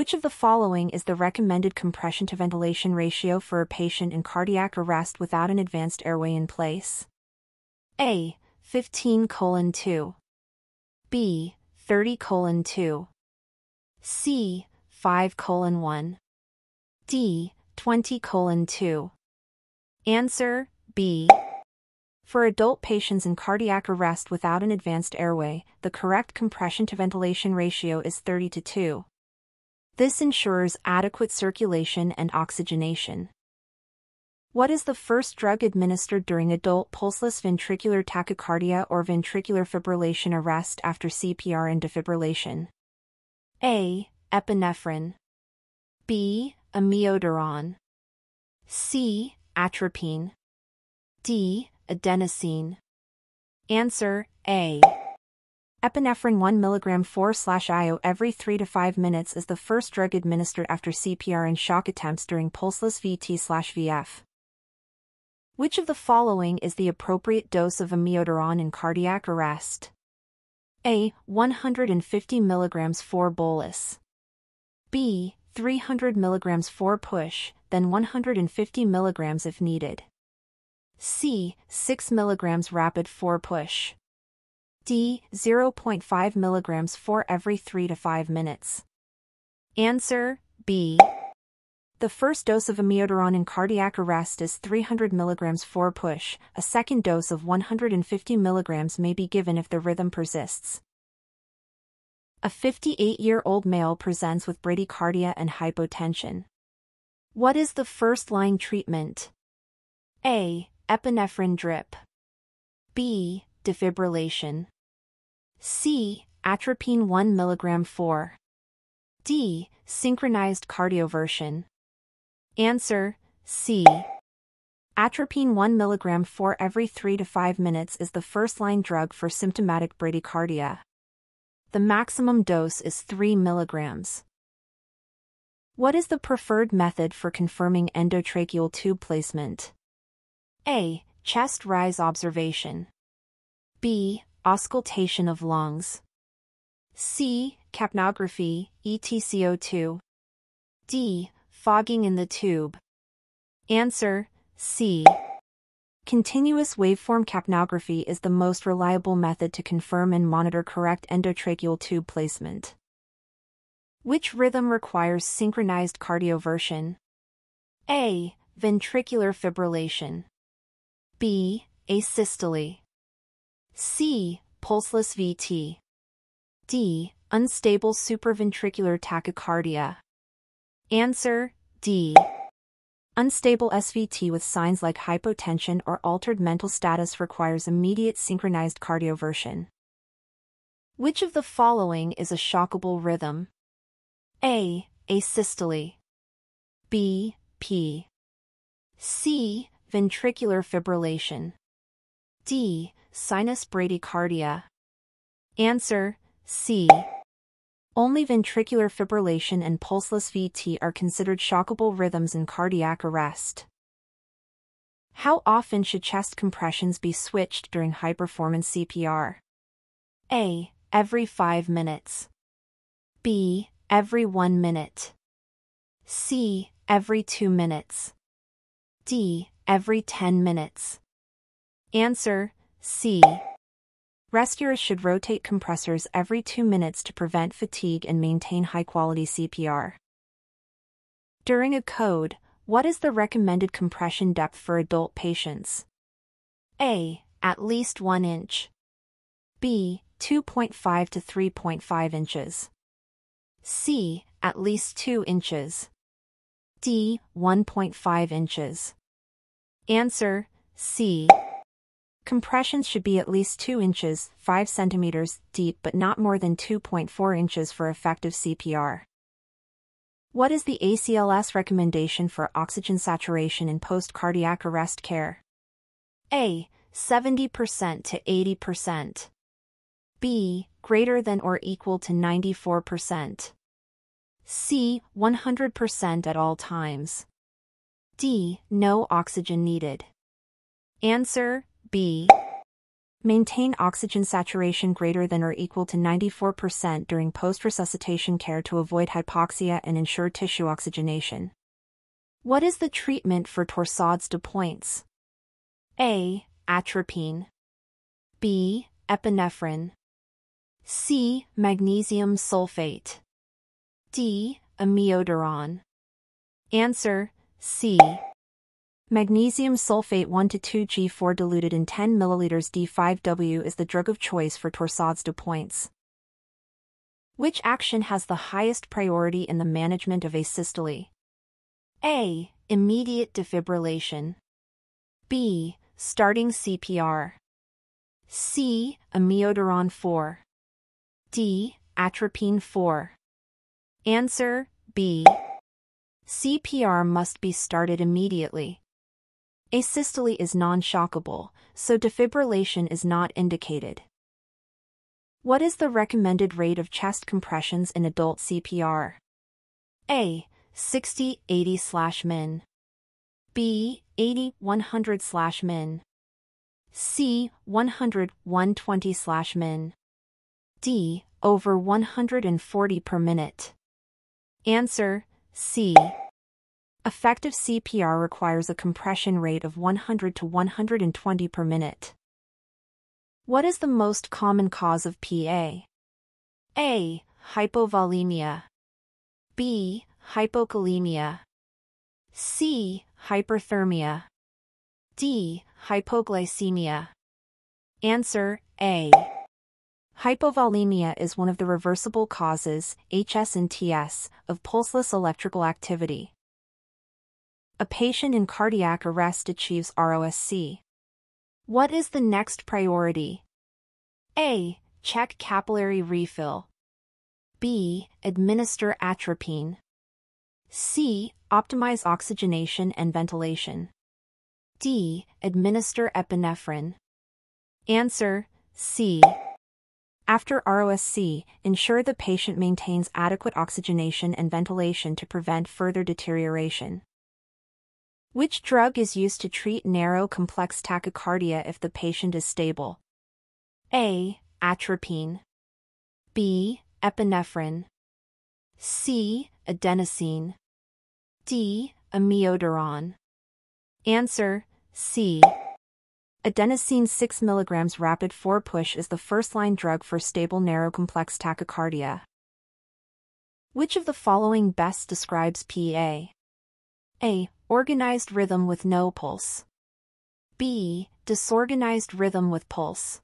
Which of the following is the recommended compression to ventilation ratio for a patient in cardiac arrest without an advanced airway in place? A. 15:2. B. 30:2. C. 5:1. D. 20:2. Answer, B. For adult patients in cardiac arrest without an advanced airway, the correct compression to ventilation ratio is 30:2. This ensures adequate circulation and oxygenation. What is the first drug administered during adult pulseless ventricular tachycardia or ventricular fibrillation arrest after CPR and defibrillation? A. Epinephrine. B. Amiodarone. C. Atropine. D. Adenosine. Answer, A. Epinephrine 1 mg 4/IO every 3 to 5 minutes is the first drug administered after CPR and shock attempts during pulseless VT/VF. Which of the following is the appropriate dose of amiodarone in cardiac arrest? A. 150 mg 4 bolus. B. 300 mg 4 push, then 150 mg if needed. C. 6 mg rapid 4 push. D. 0.5 mg 4 every 3 to 5 minutes. Answer, B. The first dose of amiodarone in cardiac arrest is 300 mg 4 push. A second dose of 150 mg may be given if the rhythm persists. A 58-year-old male presents with bradycardia and hypotension. What is the first-line treatment? A. Epinephrine drip. B. Defibrillation. C. Atropine 1 mg 4. D. Synchronized cardioversion. Answer, C. Atropine 1 mg 4 every 3 to 5 minutes is the first-line drug for symptomatic bradycardia. The maximum dose is 3 mg. What is the preferred method for confirming endotracheal tube placement? A. Chest rise observation. B. Auscultation of lungs. C. Capnography, ETCO2. D. Fogging in the tube. Answer, C. Continuous waveform capnography is the most reliable method to confirm and monitor correct endotracheal tube placement. Which rhythm requires synchronized cardioversion? A. Ventricular fibrillation. B. Asystole. C. Pulseless VT. D. Unstable supraventricular tachycardia. Answer, D. Unstable SVT with signs like hypotension or altered mental status requires immediate synchronized cardioversion. Which of the following is a shockable rhythm? A. Asystole. B. P. C. Ventricular fibrillation. D. Sinus bradycardia. Answer, C. Only ventricular fibrillation and pulseless VT are considered shockable rhythms in cardiac arrest. How often should chest compressions be switched during high-performance CPR? A. Every 5 minutes. B. Every 1 minute. C. Every 2 minutes. D. Every 10 minutes. Answer, C. Rescuers should rotate compressors every 2 minutes to prevent fatigue and maintain high-quality CPR. During a code, what is the recommended compression depth for adult patients? A. At least 1 inch. B. 2.5 to 3.5 inches. C. At least 2 inches. D. 1.5 inches. Answer, C. Compressions should be at least 2 inches, 5 centimeters, deep but not more than 2.4 inches for effective CPR. What is the ACLS recommendation for oxygen saturation in post-cardiac arrest care? A. 70% to 80%. B. Greater than or equal to 94%. C. 100% at all times. D. No oxygen needed. Answer, B. Maintain oxygen saturation greater than or equal to 94% during post-resuscitation care to avoid hypoxia and ensure tissue oxygenation. What is the treatment for torsades de pointes? A. Atropine. B. Epinephrine. C. Magnesium sulfate. D. Amiodarone. Answer, C. Magnesium sulfate 1–2 G4 diluted in 10 ml D5W is the drug of choice for torsades de pointes. Which action has the highest priority in the management of asystole? A. Immediate defibrillation. B. Starting CPR. C. Amiodarone 4. D. Atropine 4. Answer, B. CPR must be started immediately. Asystole is non-shockable, so defibrillation is not indicated. What is the recommended rate of chest compressions in adult CPR? A. 60–80/min. B. 80–100/min. C. 100–120/min. D. Over 140 per minute. Answer, C. Effective CPR requires a compression rate of 100 to 120 per minute. What is the most common cause of PA? A. Hypovolemia. B. Hypokalemia. C. Hyperthermia. D. Hypoglycemia. Answer, A. Hypovolemia is one of the reversible causes, HS and TS, of pulseless electrical activity. A patient in cardiac arrest achieves ROSC. What is the next priority? A. Check capillary refill. B. Administer atropine. C. Optimize oxygenation and ventilation. D. Administer epinephrine. Answer, C. After ROSC, ensure the patient maintains adequate oxygenation and ventilation to prevent further deterioration. Which drug is used to treat narrow complex tachycardia if the patient is stable? A. Atropine. B. Epinephrine. C. Adenosine. D. Amiodarone. Answer, C. Adenosine 6 mg rapid 4-push is the first-line drug for stable narrow complex tachycardia. Which of the following best describes PA? A. Organized rhythm with no pulse. B. Disorganized rhythm with pulse.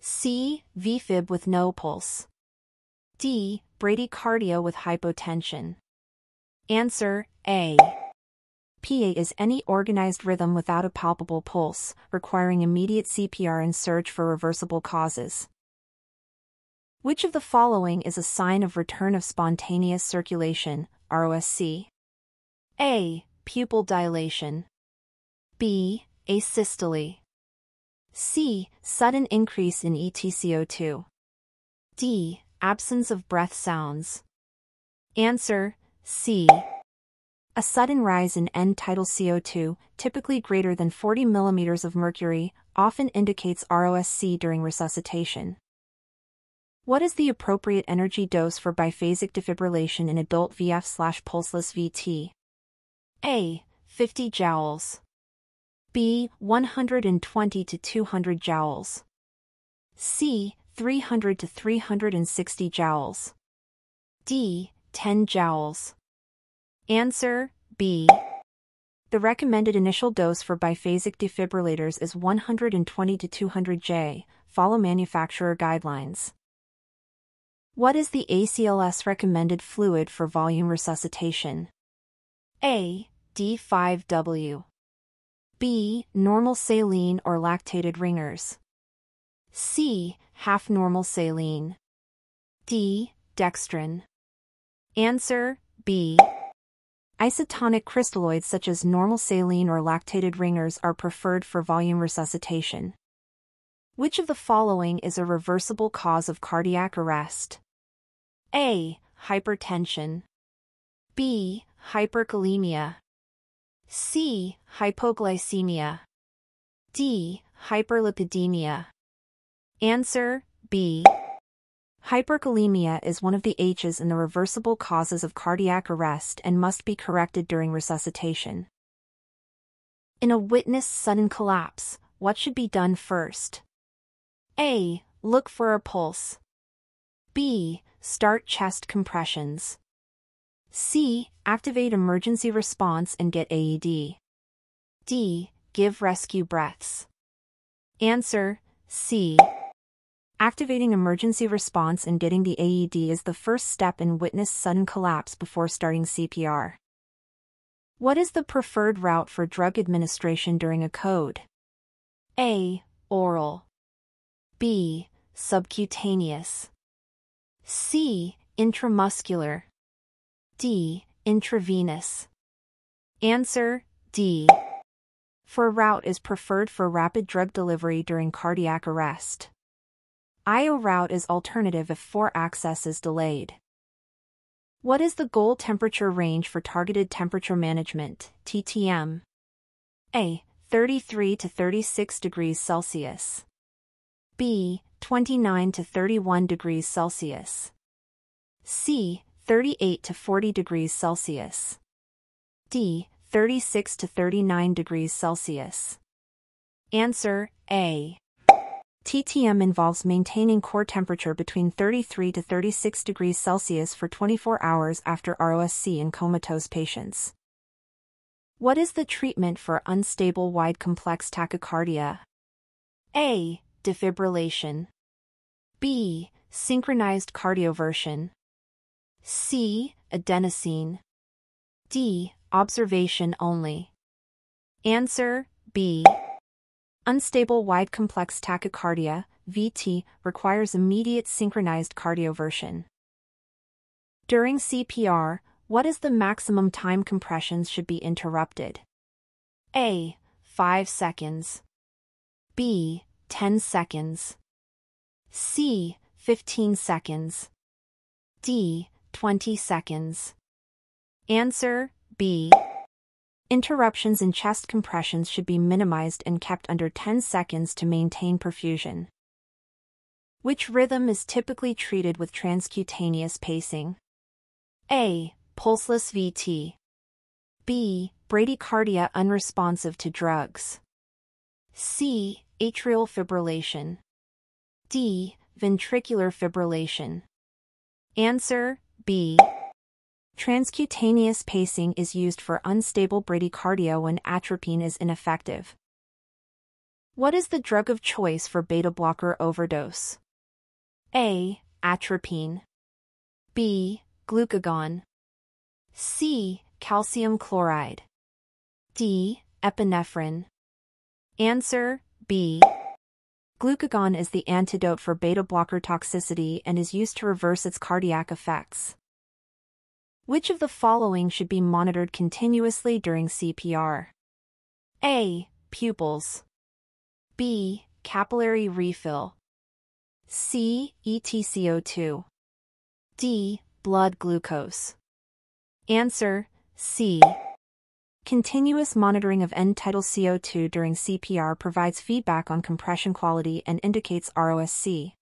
C. VFib with no pulse. D. Bradycardia with hypotension. Answer, A. PA is any organized rhythm without a palpable pulse, requiring immediate CPR and search for reversible causes. Which of the following is a sign of return of spontaneous circulation, ROSC? A. Pupil dilation. B. Asystole. C. Sudden increase in ETCO2. D. Absence of breath sounds. Answer, C. A sudden rise in end-tidal CO2, typically greater than 40 mm of mercury, often indicates ROSC during resuscitation. What is the appropriate energy dose for biphasic defibrillation in adult VF/pulseless VT? A. 50 joules. B. 120 to 200 joules. C. 300 to 360 joules. D. 10 joules. Answer, B. The recommended initial dose for biphasic defibrillators is 120 to 200 J. Follow manufacturer guidelines. What is the ACLS recommended fluid for volume resuscitation? A. D5W. B. Normal saline or lactated ringers. C. Half normal saline. D. Dextrin. Answer, B. Isotonic crystalloids such as normal saline or lactated ringers are preferred for volume resuscitation. Which of the following is a reversible cause of cardiac arrest? A. Hypertension. B. Hyperkalemia. C. Hypoglycemia. D. Hyperlipidemia. Answer B. Hyperkalemia is one of the H's in the reversible causes of cardiac arrest and must be corrected during resuscitation. In a witness sudden collapse, what should be done first? A. Look for a pulse. B. Start chest compressions. C. Activate emergency response and get AED. D. Give rescue breaths. Answer C. Activating emergency response and getting the AED is the first step in witness sudden collapse before starting CPR. What is the preferred route for drug administration during a code? A. Oral. B. Subcutaneous. C. Intramuscular. D. Intravenous. Answer D. For route is preferred for rapid drug delivery during cardiac arrest. IO route is alternative if 4 access is delayed. What is the goal temperature range for targeted temperature management, TTM? A. 33 to 36 degrees Celsius. B. 29 to 31 degrees Celsius. C. 38 to 40 degrees Celsius. D. 36 to 39 degrees Celsius. Answer A. TTM involves maintaining core temperature between 33 to 36 degrees Celsius for 24 hours after ROSC in comatose patients. What is the treatment for unstable wide complex tachycardia? A. Defibrillation. B. Synchronized cardioversion. C. Adenosine. D. Observation only. Answer B. Unstable wide complex tachycardia, VT, requires immediate synchronized cardioversion. During CPR, what is the maximum time compressions should be interrupted? A. 5 seconds. B. 10 seconds. C. 15 seconds. D. 20 seconds. Answer B. Interruptions in chest compressions should be minimized and kept under 10 seconds to maintain perfusion. Which rhythm is typically treated with transcutaneous pacing? A. Pulseless VT. B. Bradycardia unresponsive to drugs. C. Atrial fibrillation. D. Ventricular fibrillation. Answer B. Transcutaneous pacing is used for unstable bradycardia when atropine is ineffective. What is the drug of choice for beta blocker overdose? A. Atropine. B. Glucagon. C. Calcium chloride. D. Epinephrine. Answer B. Glucagon is the antidote for beta blocker toxicity and is used to reverse its cardiac effects. Which of the following should be monitored continuously during CPR? A. Pupils. B. Capillary refill. C. EtCO2. D. Blood glucose. Answer C. Continuous monitoring of end-tidal CO2 during CPR provides feedback on compression quality and indicates ROSC.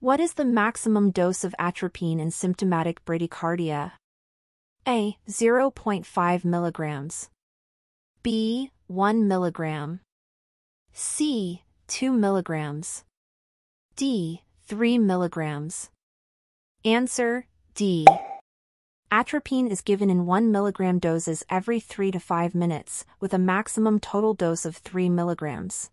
What is the maximum dose of atropine in symptomatic bradycardia? A. 0.5 milligrams. B. 1 milligram. C. 2 milligrams. D. 3 milligrams. Answer D. Atropine is given in 1 milligram doses every 3 to 5 minutes, with a maximum total dose of 3 milligrams.